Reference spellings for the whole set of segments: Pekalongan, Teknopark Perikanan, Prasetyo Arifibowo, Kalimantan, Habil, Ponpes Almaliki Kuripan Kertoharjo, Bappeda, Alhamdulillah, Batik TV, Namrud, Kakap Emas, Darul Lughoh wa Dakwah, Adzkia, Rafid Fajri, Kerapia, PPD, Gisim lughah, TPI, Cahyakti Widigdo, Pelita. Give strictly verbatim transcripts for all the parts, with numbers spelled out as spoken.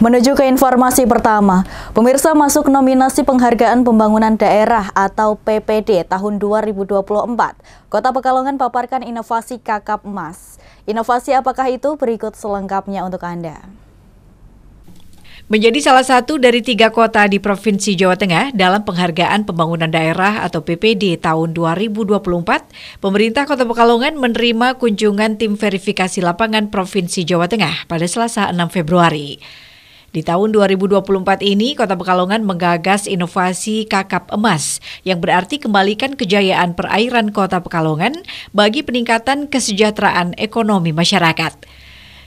Menuju ke informasi pertama, pemirsa masuk nominasi penghargaan pembangunan daerah atau P P D tahun dua ribu dua puluh empat. Kota Pekalongan paparkan inovasi Kakap Emas. Inovasi apakah itu? Berikut selengkapnya untuk Anda. Menjadi salah satu dari tiga kota di Provinsi Jawa Tengah dalam penghargaan pembangunan daerah atau P P D tahun dua ribu dua puluh empat, pemerintah Kota Pekalongan menerima kunjungan tim verifikasi lapangan Provinsi Jawa Tengah pada Selasa enam Februari. Di tahun dua ribu dua puluh empat ini, Kota Pekalongan menggagas inovasi Kakap Emas, yang berarti kembalikan kejayaan perairan Kota Pekalongan bagi peningkatan kesejahteraan ekonomi masyarakat.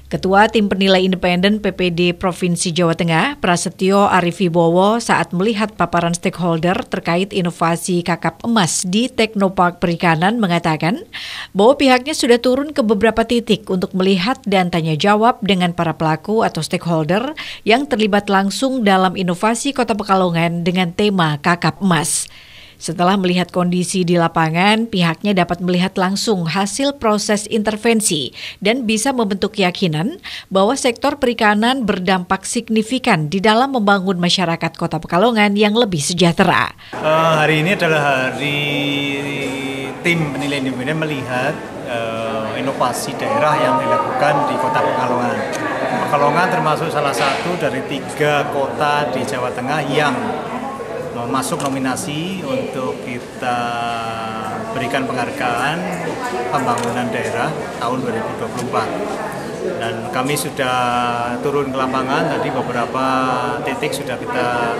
Ketua Tim Penilai Independen P P D Provinsi Jawa Tengah, Prasetyo Arifibowo, saat melihat paparan stakeholder terkait inovasi Kakap Emas di Teknopark Perikanan mengatakan bahwa pihaknya sudah turun ke beberapa titik untuk melihat dan tanya jawab dengan para pelaku atau stakeholder yang terlibat langsung dalam inovasi Kota Pekalongan dengan tema Kakap Emas. Setelah melihat kondisi di lapangan, pihaknya dapat melihat langsung hasil proses intervensi dan bisa membentuk keyakinan bahwa sektor perikanan berdampak signifikan di dalam membangun masyarakat Kota Pekalongan yang lebih sejahtera. Uh, hari ini adalah hari tim penilai independen melihat uh, inovasi daerah yang dilakukan di Kota Pekalongan. Pekalongan termasuk salah satu dari tiga kota di Jawa Tengah yang masuk nominasi untuk kita berikan penghargaan pembangunan daerah tahun dua ribu dua puluh empat, dan kami sudah turun ke lapangan tadi, beberapa titik sudah kita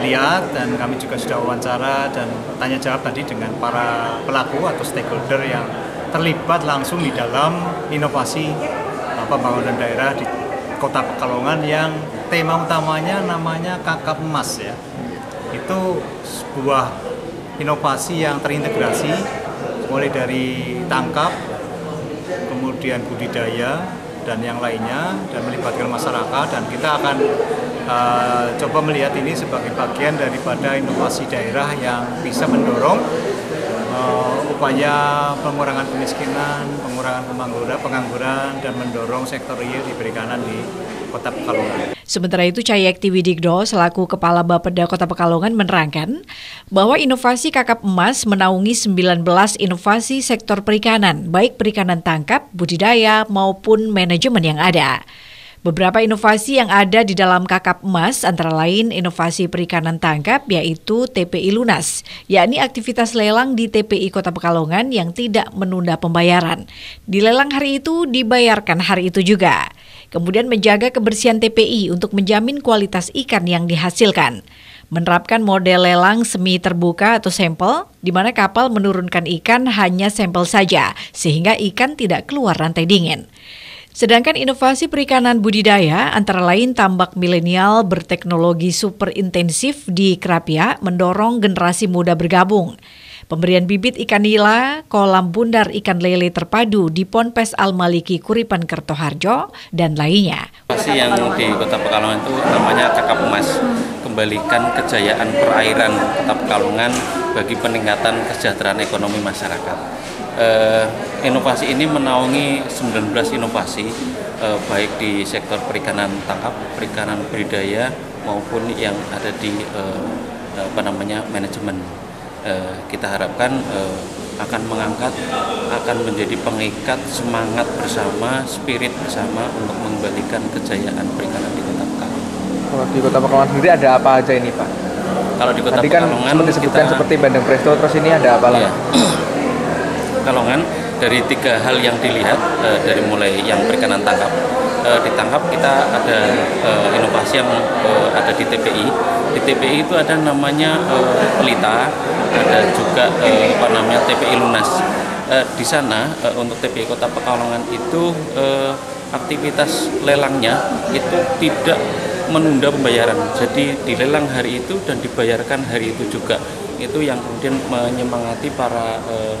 lihat, dan kami juga sudah wawancara dan tanya jawab tadi dengan para pelaku atau stakeholder yang terlibat langsung di dalam inovasi pembangunan daerah di Kota Pekalongan yang tema utamanya namanya Kakap Emas, ya. Itu sebuah inovasi yang terintegrasi mulai dari tangkap, kemudian budidaya dan yang lainnya, dan melibatkan masyarakat, dan kita akan uh, coba melihat ini sebagai bagian daripada inovasi daerah yang bisa mendorong uh, upaya pengurangan kemiskinan, pengurangan pengangguran, dan mendorong sektor real di perikanan di Kota Pekalongan. Sementara itu, Cahyakti Widigdo selaku Kepala Bappeda Kota Pekalongan menerangkan bahwa inovasi Kakap Emas menaungi sembilan belas inovasi sektor perikanan, baik perikanan tangkap, budidaya, maupun manajemen yang ada. Beberapa inovasi yang ada di dalam Kakap Emas antara lain inovasi perikanan tangkap, yaitu T P I lunas, yakni aktivitas lelang di T P I Kota Pekalongan yang tidak menunda pembayaran. Dilelang hari itu, dibayarkan hari itu juga. Kemudian menjaga kebersihan T P I untuk menjamin kualitas ikan yang dihasilkan. Menerapkan model lelang semi terbuka atau sampel, di mana kapal menurunkan ikan hanya sampel saja, sehingga ikan tidak keluar rantai dingin. Sedangkan inovasi perikanan budidaya antara lain tambak milenial berteknologi super intensif di Kerapia mendorong generasi muda bergabung. Pemberian bibit ikan nila, kolam bundar ikan lele terpadu di Ponpes Almaliki Kuripan Kertoharjo, dan lainnya. Inovasi yang di Kota Pekalongan itu namanya Kakap Emas, kembalikan kejayaan perairan Kota Pekalongan bagi peningkatan kesejahteraan ekonomi masyarakat. Uh, inovasi ini menaungi sembilan belas inovasi, uh, baik di sektor perikanan tangkap, perikanan budidaya, maupun yang ada di uh, apa namanya manajemen. Uh, kita harapkan uh, akan mengangkat, akan menjadi pengikat semangat bersama, spirit bersama untuk mengembalikan kejayaan perikanan di Kota Pekalongan. Kalau di Kota Pekalongan sendiri ada apa aja ini, Pak? Kalau di Kota Pekalongan kan disebutkan kita, seperti bandeng presto, terus ini ada apa lagi? Iya. Pekalongan dari tiga hal yang dilihat, eh, dari mulai yang perikanan tangkap, eh, ditangkap kita ada eh, inovasi yang eh, ada di T P I. Di T P I itu ada namanya eh, Pelita, ada juga eh, apa namanya T P I lunas. Eh, di sana eh, untuk T P I Kota Pekalongan itu eh, aktivitas lelangnya itu tidak menunda pembayaran, jadi dilelang hari itu dan dibayarkan hari itu juga. Itu yang kemudian menyemangati para eh,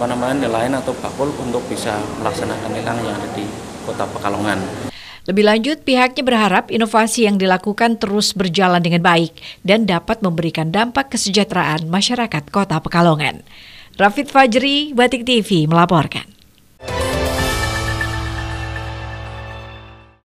apa namanya nelayan atau bakul untuk bisa melaksanakan lelang yang ada di Kota Pekalongan. Lebih lanjut, pihaknya berharap inovasi yang dilakukan terus berjalan dengan baik dan dapat memberikan dampak kesejahteraan masyarakat Kota Pekalongan. Rafid Fajri, Batik T V melaporkan.